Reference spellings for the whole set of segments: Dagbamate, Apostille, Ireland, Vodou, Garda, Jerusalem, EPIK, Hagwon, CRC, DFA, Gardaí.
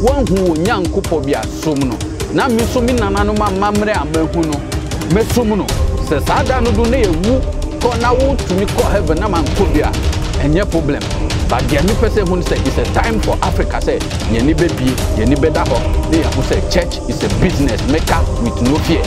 One who young Cupobia Sumno. Now, Miss Sumina, Mamre, and Behuno, Messumuno, says I don't do near who call now to me call heaven and Cubia, and your problem. But the only person who said it's a time for Africa, say, Yenny baby, Yenny Bedaho, they who say church is a business maker with no fear.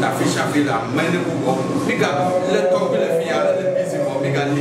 That fish are feeling many people. Because the top of the field is busy. Okay.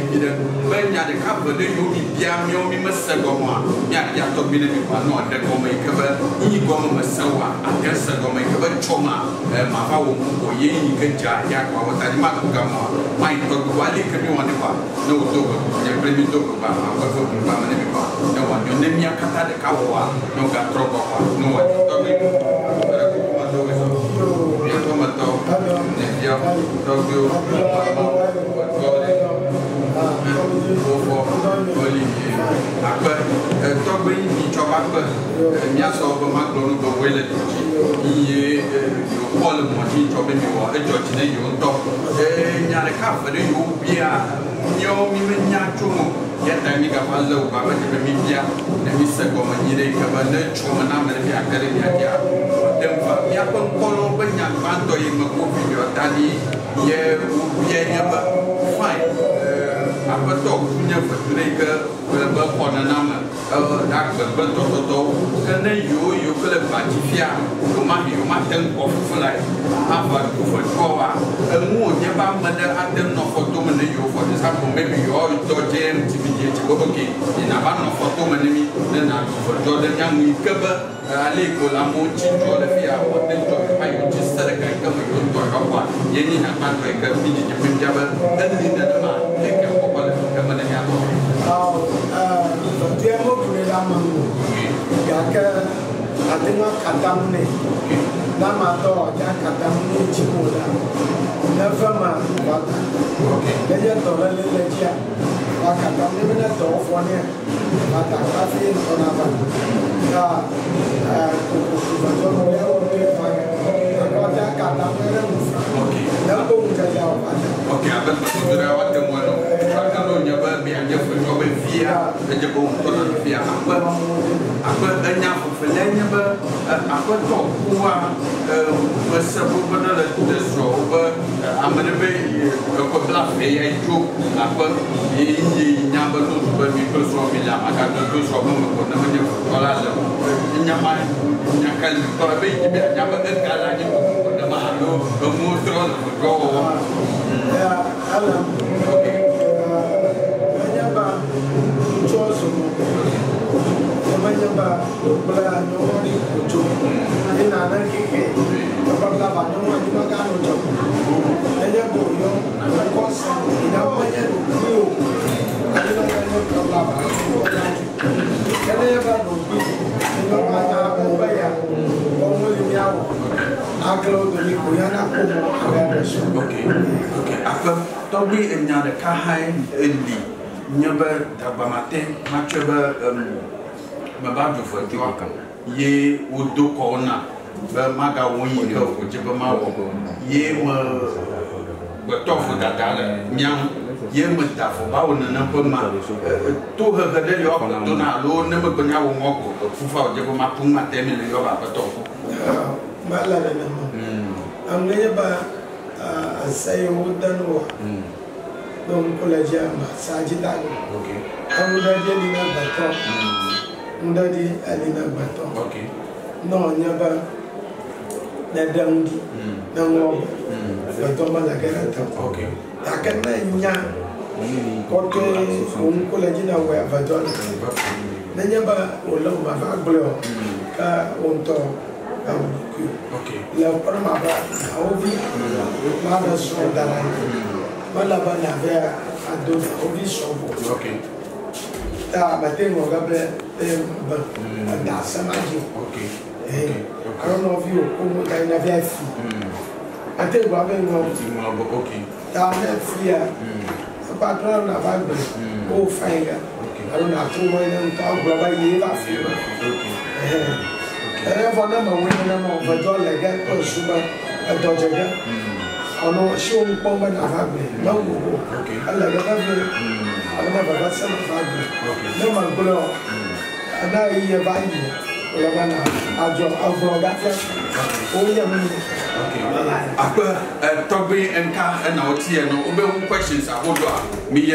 questions I hold me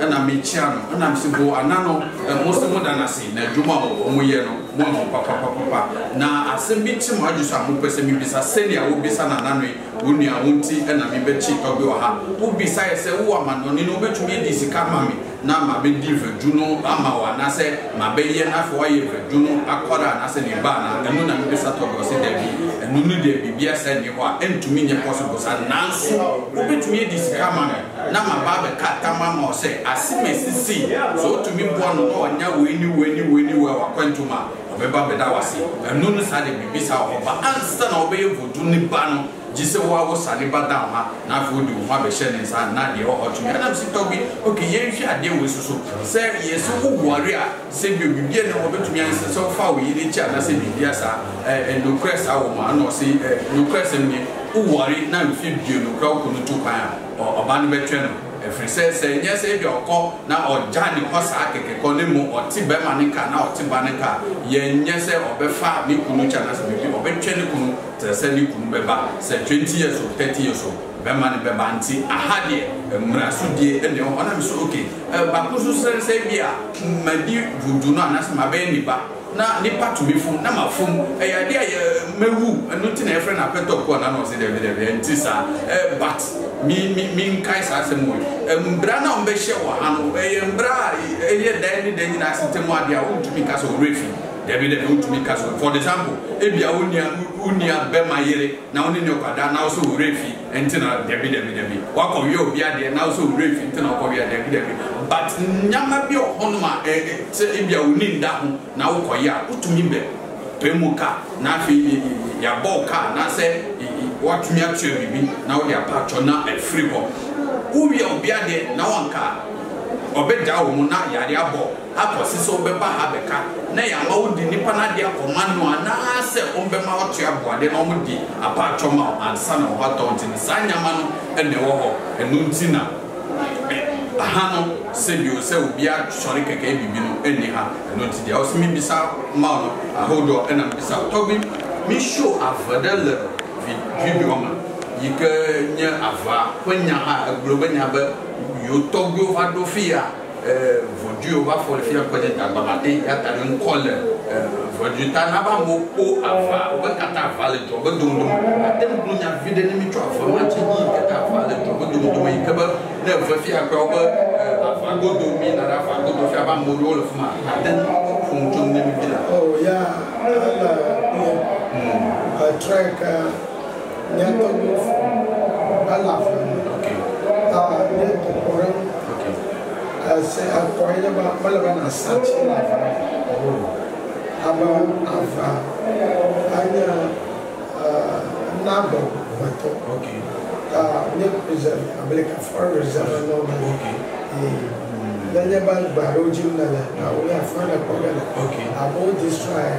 and I may channel, and I'm so go anano, and most of what I see, Najuma, Omuyano, Mono, Papa. Now, I send me to my just a more person, Miss Asenia, who be San Anani, Unia, Unti, and I be cheap of your heart, who besides a woman, no, no, which made this come. Now, my baby, Juno, Amawa, and I said, my baby, and half way, Juno, Aquara, and I said, Nibana, and Nuna, and Bissato, and Nunu, the BBS, and you are, and to me, possible, and Nansu, who bit me this camera. Now, my Baba, Catamama, say, I see me see, so to me, one or now we knew when you were going to my Baba Bedawasi, and Nunu Sadi, Bissau, but Anstan obey Vodou Nibano. Jisho wawo saliba dama na fudu mabeshene sana na diyo otumi ana msitobi okay yenshi ade we susu say yesu ugwari a say bibie na obetumi anse so fa we ile chi ana say bibia sa endokresa wo ma na o say endokresa mi ugwari na mfi bibie no kwa ko no tukwa oba no betwe no efri say say nya say bia okọ na ojani hosa akeke ko nemu oti be manika na oti banika yenye say obefa ni kunu cha na say bibie obetwe ni kunu send you Beba, said 20 years or 30 years old. Beman Bebanti, a Hadia, a Mrasudi, and the honor is okay. Bakusu said, yeah, my dear, who do not ask my baby back. Now, Nipa to me from Namafum, a idea, Meru, and not in a friend, I pet up one and was in the Antisa, but me, Kaisa, Brana, Beshawa, and Bra, Elia, Danny, Danny, I sent him what they are to make us a refuge. For example, if you are unia Bemayere, now in your car, now so refi, and tenor Debbie Debbie. What of you be there now so refi, tenor of your Debbie. But Yamabio Honma, if you are unin down, now Koya, Utumimbe, Pemuka, Nafi, Yaboka, Nase, what me actually be, now they are patrona and freeborn. Who will be there now on car? Obeda Muna Yadiabo. Apostle Beba Habeka, Naya Modi Nipanadia, Commando, and I said, Ombema, Chiago, the Nomadi, Apachoma, and San of Watons in Sanyaman and the Oho, and Nunzina. Ahano said you say, be a Shorika gave you anyhow, and not the house me beside Mano, a Hodo, and a beside Toby. Me show a Fadel Vivioma. You can near Ava when you are a global number, you talk you had no fear. Vodou va for faire côté Dagbamate ya ta le col Vodou ta na ba mo o ava o kata vale to ba dum dum atem dum nya vide ni mi to ava ma ti ni kata vale to ba dum dum yi ka ba na va fi akwa ba ava go do mi na ra fa go do fi ba mo do le fuma atem fun tun ni mi bila oh yeah I track nya to Allah okay nya to I say I'm going about Malavan such a life. About Alpha, I number, but okay. Nip reserve, America for reserve, no, okay. Then about Barujim, we have found a program. Okay. I won't destroy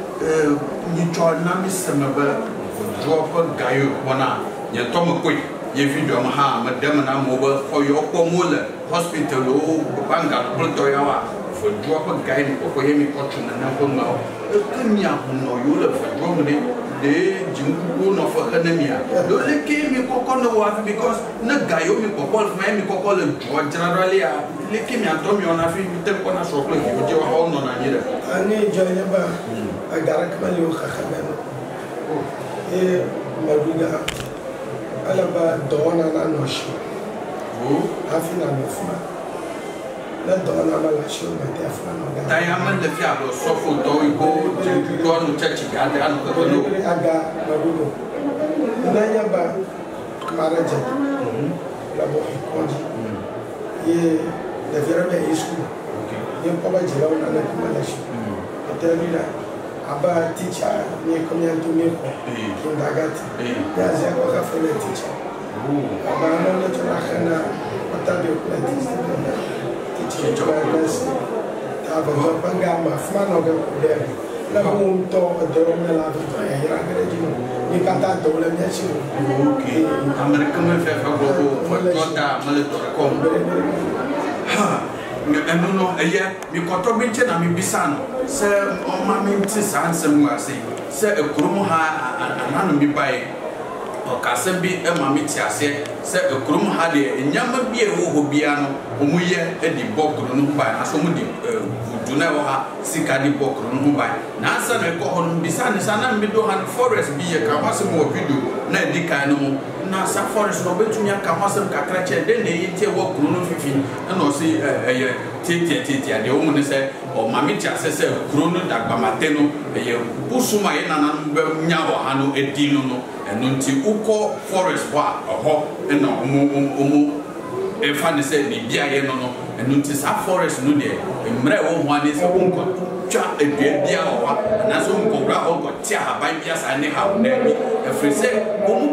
you draw Namis Summer, drop a guy, one hour, your Tomaquin. If you don't harm a demon over for your Pomula hospital, Banga, Plutoyawa, for drop a guide for him, fortune and a home now. No, you look for Romney, the Jimboon of Academia. Don't they came in Pocono wife because Nagayomi Popol, Mammy Popol, George Generalia, Licking and Tommy on a few temporary shop like you, your home on a year. I need Janaba, I got a Kamalio Hakaman. Alaba dona na noche, afinal me fuma, na dona na noche eu bati a fuma. Tayama de fiado só foto e go de go no church grande ano que vem. Aga marudo, daí aba maraja, labo conde, e deveria me escutar, e o povo de lá na noite malachi, até ali lá. about a teacher, me coming to me from Dagati. There's a lot of a teacher. About another to Rahana, what are the plans to come back? Teaching to my lesson. Tabo Pangama, Fanoga, Lahum, Tor, Doroma, Lavatai, Rangarajino, Nikata, Dolameshu. Okay, I'm going to come and have a go for Tota, Malatoracom. Ha! No, a year, you got to mention a Mibisano, Sir, or Mamintis Hansen Mercy, Sir, a Krumha and Anami by or Cassabi and Mamitia, Sir, a Krumha, and Yamabia Hobiano, Omuya, and the Bokron by Asomudi, Dunawa, Sikadi Bokron by Nansan, a Kohon, Bisanis, and Midohan Forest be a Kawasimo Vidu, Nedicano. Nasa forest no betu nya ka hosem kakra che de ne yete wo kru no fifin na o se eye tete ade o mu ne se o mame ti asese kru no Dagbamate no eye busuma ye nanan nya wo ha no edi no no eno nti uko forest wa ho na o mu e fa ne se ne bia ye no no eno nti sa forest no de mre wo ho ane se unko cha e bia wa na so unko bra ho ko ti ha ban bia sa ne ha ne mi e fri se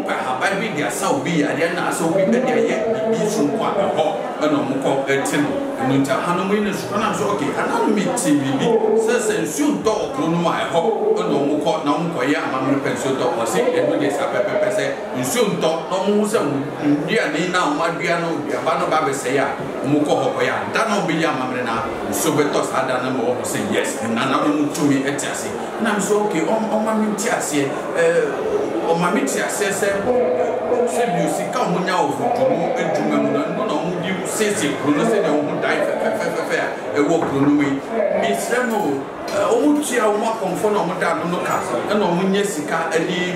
Habai be their South Bea, and also we bet their yet be some quite a hawk and a mock at ten. And winter Halloween is run as okay, and I'll meet TV, says and soon dog, no, my hawk, and no mock, no moquia, mamma pencil dog was it, and with this a pepper peset, and soon dog, no musum, dear Nina, my piano, Yabano Babesea, Moko Hoya, Dano Bia Mamrena, so Betos had an animal say yes, and another move to me at Chassis. And I'm so okay, on my Chassis. O mamiti asese se bi sika onya ofudumu edumamu na ndo na omudi sese krono se de omu dai fe e wo krono mi misemo omuti a omu konfo na omuda no ka na omunye sika ani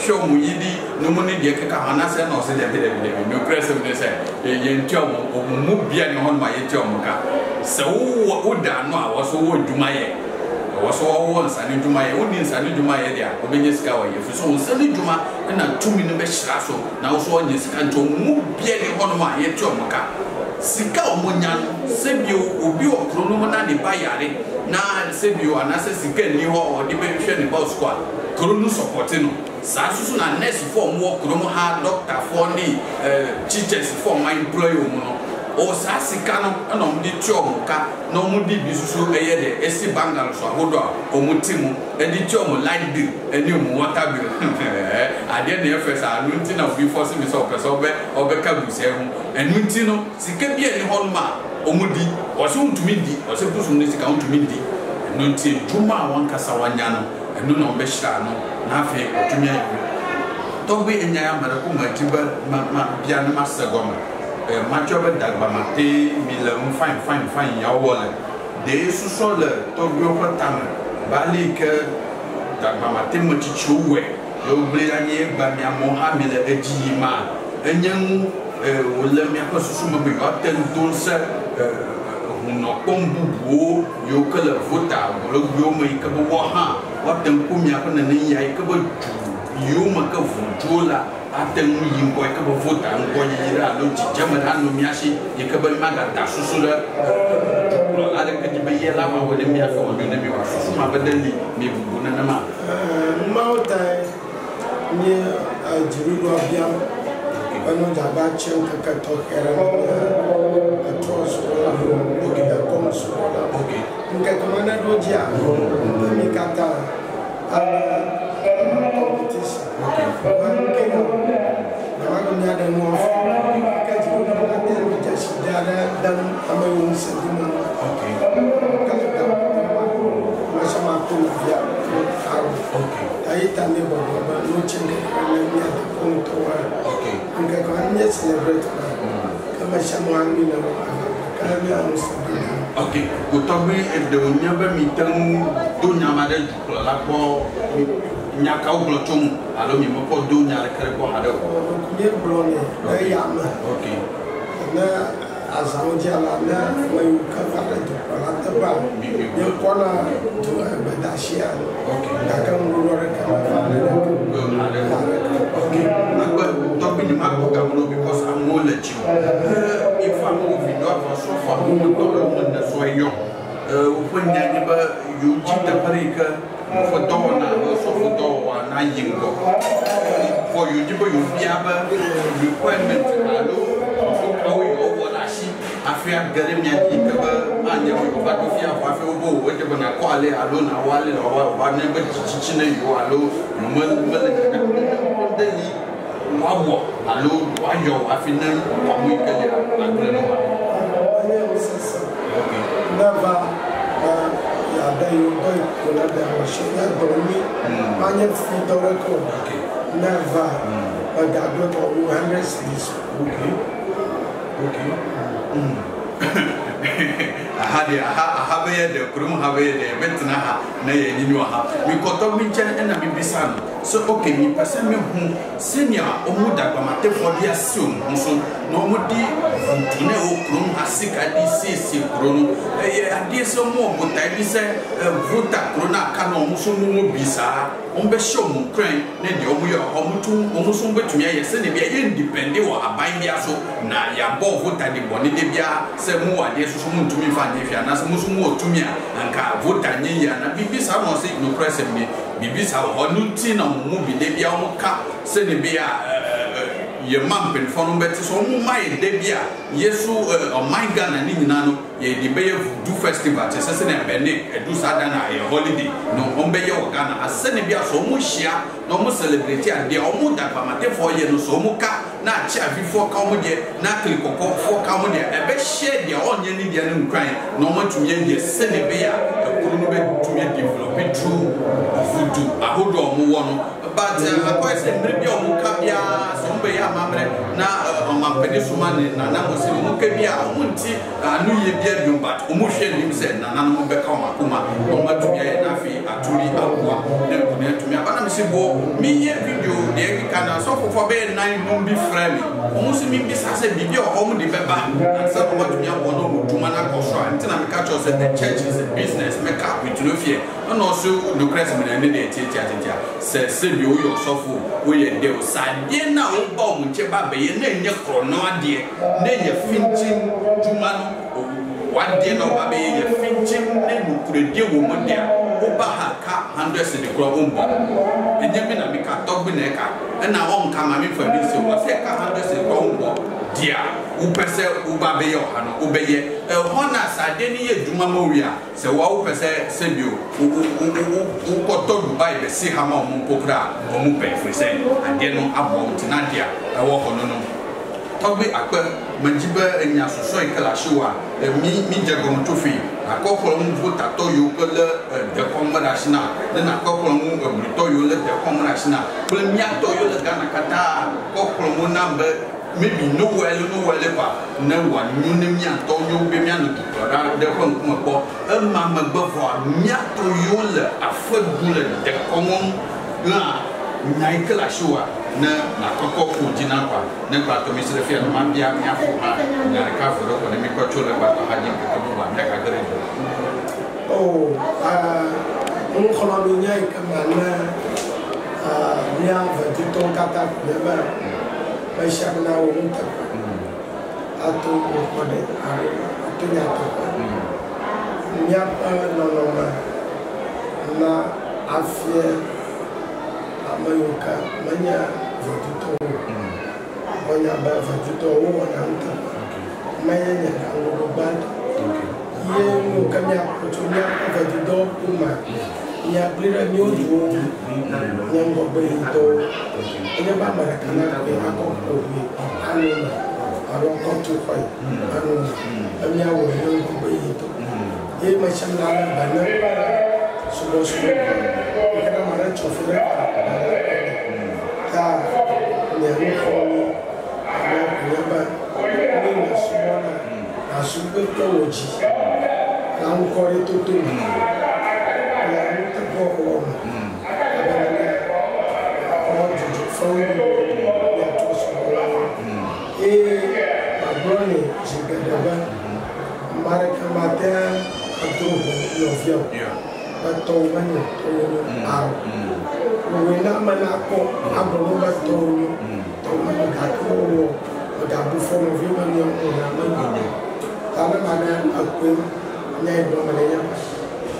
show mu yidi no mu ne de keka hana se na o se de de no press me se ye ntio omu bia ne ho ma ye ntio ka se wo oda no a wo so wo edumaye was all Sunday to my own Sunday to my area, Obinus Kawa. If you saw Sunday to my and a 2 minutes rasso, now so on this canto move barely on my head to Moka. Sika Munyan, save you, Ubio, Cronomani Payari, now save you an assassin, you or dimension about squad, Cronus of Portino. Sasun and next form walk Cromoha, doctor for me, teachers for my employer. O sasikano na omdi tiomuka na omdi bisusu eye de esi bangal so ahodo a omutimu edi tiomu light bill eni omu water bill ade na efesa anu nti na obi force me so peso obe kabusi ehun enu nti no sike bia ni holma omudi ose untumi di ose busum ne sika untumi di enu nti djuma wan kasa wanya no enu na ombe hira no na afi otumi ayi togbe enya ya mara ko matiba ma bia na masagoma much of it Dagbamate, Milam, fine, your wallet. They saw the Togro Tam, Balik, Dagbamate Motichue, Yoblani, Bamia Mohammed, Ejima, and young Ulamia Kosuma begotten Dulce, Unopombu, Yokala Vota, Yoma Kabuaha, what them Pumiapan and Yakabu, Yomaka Vujula. After we inquire about vote and go yira no German and Miashi, you can be Magata Susula, other can be Yelama with the Mia for the Navy or Susuma, but then maybe Gunanama. Mountain near Jerusalem, another batch of Kakatok, a toss or looking at Consola. Okay, you can command a Rodia, Mikata. Okay, we talk me and the never meet do Namade Lapo. Nyakau blochum alo mi moko do nyakare ko hado ye blone e yama okay na azaoji ala na wayu ka faratu ala taba ye kona to badashia okay dakan ngoro re ka faratu okay nagwa topini mako gamulo because I'm knowledge if I'm moving not for so far to do the soyo upon nyanya ba you keep the breaker for door now, also for door, and I go. For you, you have a requirement, how you over I see. I fear getting me a kicker, and you go back to fear, I feel go, whatever I call it, alone, I want it, or whatever teaching you alone. Wow, hello, why you are feeling what we can never. So okay, me person me who senior omu Dagbamate for their soon, so no mudi vintine o krum hasika di se krum. Adi so mo butai bi se vuta krona kano muso mu bisa. Ombe show mu kren ne di omu ya omu tu omu so mbe tu ya yese ne bi independent wa abai bi aso na ya bo vuta di boni de bi a se mu adi so so mu tu mi fa ne fi ana so mu so mu tu mi a nka vuta nyi ya na bi bisa mo se no press me. Bibis have honutin on movie, debia on cap, Senebia, your mampin for no better, so my debia, yes, so my gun and Ninano, ye debay do festival, assassin and Benedict, a do Sadana, a holiday, no Ombeya or Ghana, as Senebia, so mushia, no more celebrity, and they are more than Pamate for ye, no so muka, not chaff before comedy, not click for comedy, a best share their own Indian crime, no more to ye, Senebia, a Kurube to ye develop it through. But my question maybe on Cabia, Sombea Mamre, now on my Penisman, and I was in Mukabia, Munti, and New Year, but Umushan himself, and Nanamu Becoma, Oma to be a Nafi, Atuli, Aqua, then connect to me. But I'm saying, me and video, the American, so for bear 9 months be friendly. Almost me, Miss Hassan, be your home, the Beba, and some of me, one to Manacosha, until I'm catch us at the church is a business, make up with Lufia, and also the Cressman. Say, you yourself, we are there, sign, ye now, bomb, cheba, and then your chrono, dear, then your finching, 2 months, 1 day, no baby, your finching, then you could dear woman there, over her car, hundreds in the crowd, and you mean I make a dog in a car, and I won't come, I mean, for this, you must take 100 in the crowd, dear, who perceive Uba Bayo, and Obey, a honor, Sardinia, Dumamoria. So what we say, you who got told by the sea hammer, Mupokra, or Mupe, we say, and then about Nadia, I walk on no. Toby Aqua, Majiba, and Yasuai Kalashua, a Mijagom Tufi, a couple of Vuta Toyu, the Commodashna, then a couple of Toyu, the Commodashna, Pulimia Toyu, the Ganakata, couple number. Maybe nowhere ever. No one knew me and told you, be me and the Congo, a mamma before me to you, a foot bullet, the common Michael Ashua, Nakoko Fujinapa, never to Miss Refier, Mandia, and the Cafe of the Mikochula, but I didn't. Oh, Uncolonia, Commander, I shall now move up. I told you what it I took up. Yap, no, no, no. Now I fear Amayuka, Mania, Vodou, Mania, Vodou, and Anta. Mania, I will go back. You come up to me over the door, Puma. Yap, little new room. I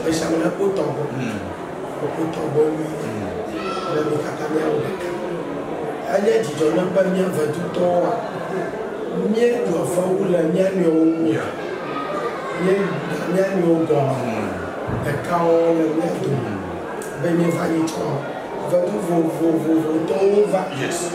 Essa é a mulher por tombo. Por tombo, ela me catarina o beca. Ela diz, eu não para minha vaduto, minha do avula, minha meu, minha meu gom, é caô, minha do, bem me vai então. Yes.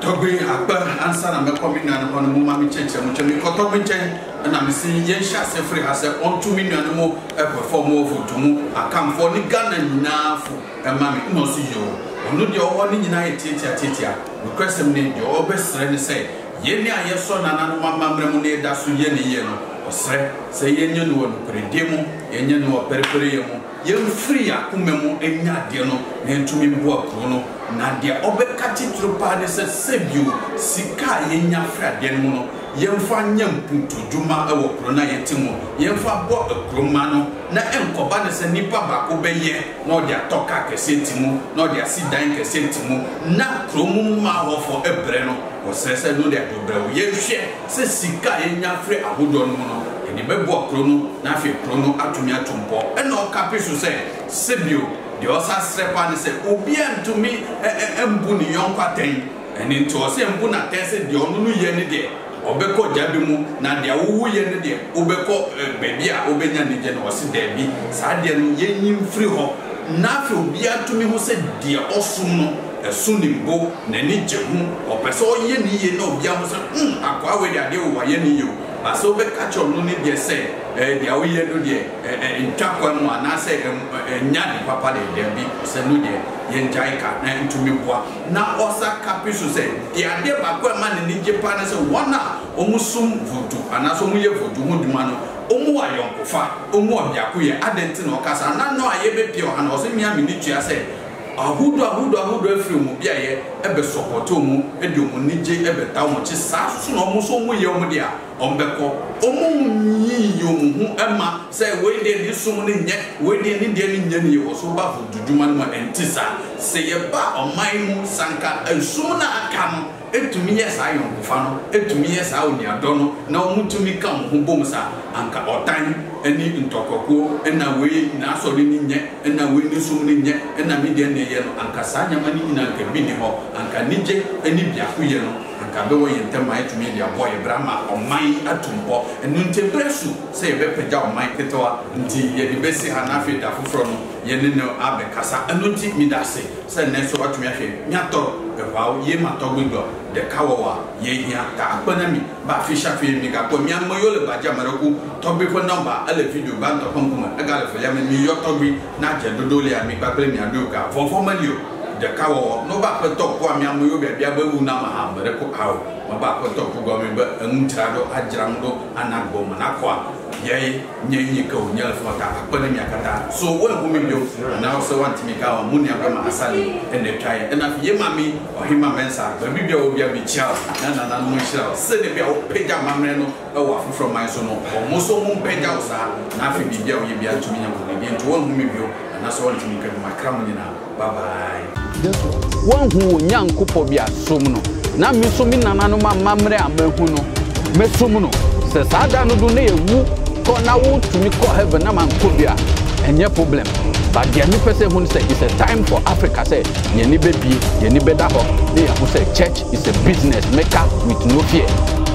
Toby, I burn answer and the coming on a moment change, and I'm seeing Yenshas and free has on 2 million more for more for to move. I come for the gun and now for a mammy, no see you. I'm not your only United Teacher. Request him name your best friend say, Yenia, yes, son, and one mamma, that's Yeni Yeno, or say Yenian one, Predemo, Yenian or Periferemo. Young free a Kumemo and Nadiano, and to me work, no. Nadia obekati trupane se sebio sika yenya fraden mu no yemfa nyamputu dwuma ewo krona yetimo yemfa bo ekroma no na enkoba ne se nipa ba ko beye na odia toka kesetimu na odia sidan kesetimu na kromu ma ho fo ebre no osese no de dobrewo yehwe se sika yenya fre ahodo no no edi bebo krono na afi krono atumi atumpo e na okapisu se sebio your sastrap and say, Obian to me, and Bunny young patain, and into a same Buna tested the only yenny day, Obeco Jabimu, Nadia Wu yenny day, Obeco Babia, Obenian Jen or Sidabi, Sadian Yenim Freeho. Nothing be to me who said, dear Osuno, a Sunni Bo, Nenichum, or Peso Yeni, no Biamusan, Aqua, they are yenny you. But so be catch on Luni, they say. The away do there, and Chakwam, and I say, and Yan Papa, there be Sanudia, Yenjaika, and to me. Now, Osa Capisu said, the idea of a man in Japan is 1 hour, almost soon for 2, and as only for 2 months. Omoa Yonkofa, Omoa Yakuya, Adentin or Casa, and no, I ever pure, and also Miami Nichia said, A hoodoo, film, Bia, Ebesopotomo, Edumoniji, Ebetown, which is Sasson almost Omoyomodia. Ombeko, Omu, Emma, say, wait there is so many yet, waiting in the Indian or so baffled to Jumano and Tissa, say a bar on my moon, Sanka, and sooner I come, and to me as I am Bufano, and to me as I only adorno, now moon to me come, Humbomsa, Anka or time, and even Tokoko, and away in Asolin yet, and away in so many yet, and a million Anka Sanya money in Anka Minimo, Anka Nije, and Nibia Fuyano. Kado yentemai tumi dia boy brama oman atumbo enuntebresu se yebepeja oman ketoa nti ye dibesi hanafe da foforo no ye ne no abekasa enunti midase se neso watumi afi miato ewa ye matogbido de kawowa ye hia ta akpanami ba fishafe mi ga ko miammo yo le baja maroku togbi ko number ale video ba to konpuma agale fo yame mi yo togbi na je dodole ami papre mi adoka for formalio the cow, no back for talk, one young will be a Babunama, but a cook out, my back for talk, Gomber, and Mutrado, Adrango, and Abomanaqua. Yea, Nico, Nelfota, Ponimiacata. So, one woman do, and also want to make our Munia Gama Asali, and the child, and if Yamami or Hima Mensa, the Bibia will be a Michel, and another Michel, send a Peja Mamreno, a from my son, or Mosomu Peja, nothing be there, you be a to me, and to one woman do, and that's all to make my cramina. Bye bye. One who young couple be a sumno. Now, Miss Sumina, Mamre, and Berhuno, Messumuno, says Adam Dune, who call now to me call heaven, Naman Kubia, and your problem. But the only person who said it's a time for Africa, say, Yeni baby, Yeni Bedaho, they who say church is a business maker with no fear.